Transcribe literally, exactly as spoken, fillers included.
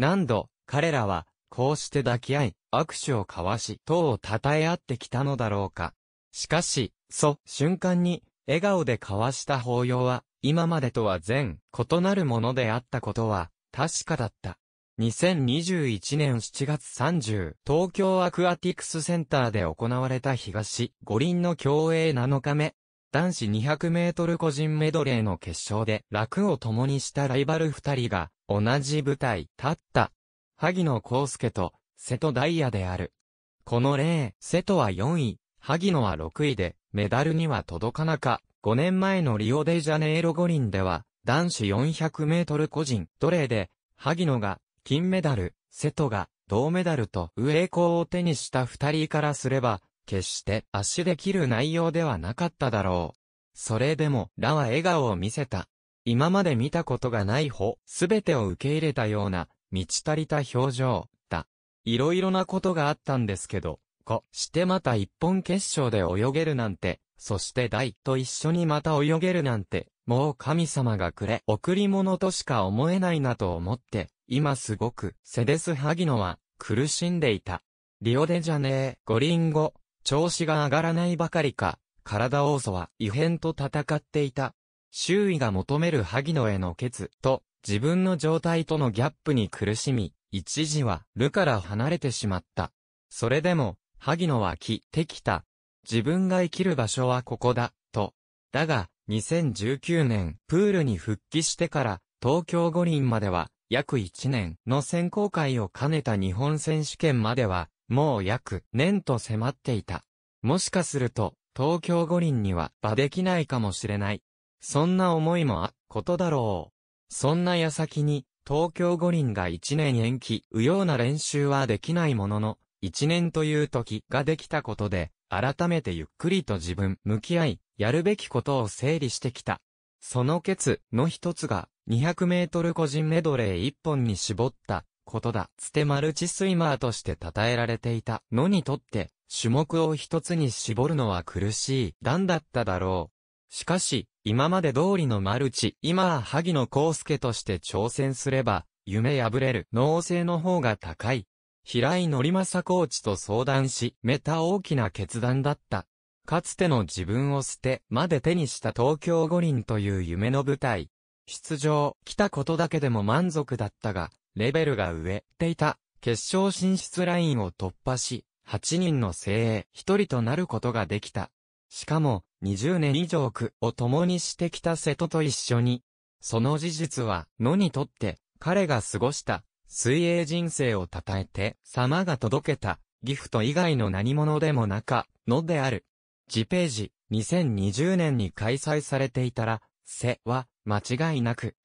何度、彼らは、こうして抱き合い、握手を交わし、党を称え合ってきたのだろうか。しかし、そ、瞬間に、笑顔で交わした抱擁は、今までとは全、異なるものであったことは、確かだった。にせんにじゅういちねんしちがつさんじゅう、東京アクアティクスセンターで行われた東五輪の競泳なのかめ、男子にひゃくメートル個人メドレーの決勝で楽を共にしたライバルふたりが、同じ舞台、立った。萩野公介と、瀬戸大也である。この例、瀬戸はよんい、萩野はろくいで、メダルには届かなか、ごねんまえのリオデジャネイロ五輪では、男子よんひゃくメートル個人、メドレーで、萩野が、金メダル、瀬戸が、銅メダルと、栄光を手にした二人からすれば、決して圧死できる内容ではなかっただろう。それでも、らは笑顔を見せた。今まで見たことがないほ、すべてを受け入れたような、満ち足りた表情、だ。いろいろなことがあったんですけど、こうしてまた一本決勝で泳げるなんて、そして大と一緒にまた泳げるなんて、もう神様がくれ、贈り物としか思えないなと思って、今すごく、セデス・萩野は、苦しんでいた。リオデジャネイロ五輪後、調子が上がらないばかりか、体をそは異変と戦っていた。周囲が求める萩野への欠と、自分の状態とのギャップに苦しみ、一時は、流から離れてしまった。それでも、萩野は生きてきた。自分が生きる場所はここだ、と。だが、にせんじゅうきゅうねん、プールに復帰してから、東京五輪までは、約いちねんの選考会を兼ねた日本選手権までは、もう約年と迫っていた。もしかすると、東京五輪には場できないかもしれない。そんな思いもあっことだろう。そんな矢先に、東京五輪がいちねん延期、うような練習はできないものの、いちねんという時ができたことで、改めてゆっくりと自分、向き合い、やるべきことを整理してきた。その決の一つが、にひゃくメートル個人メドレーいっぽんに絞った。ことだ。つてマルチスイマーとして称えられていたのにとって、種目を一つに絞るのは苦しい段だっただろう。しかし、今まで通りのマルチ、今は萩野公介として挑戦すれば、夢破れる能性の方が高い。平井則正コーチと相談し、めた大きな決断だった。かつての自分を捨て、まで手にした東京五輪という夢の舞台。出場、来たことだけでも満足だったが、レベルが上っていた、決勝進出ラインを突破し、はちにんの精鋭ひとりとなることができた。しかも、にじゅうねん以上苦を共にしてきた瀬戸と一緒に。その事実は、のにとって、彼が過ごした、水泳人生を称えて、様が届けた、ギフト以外の何者でもなか、のである。次ページ、にせんにじゅうねんに開催されていたら、瀬は、間違いなく。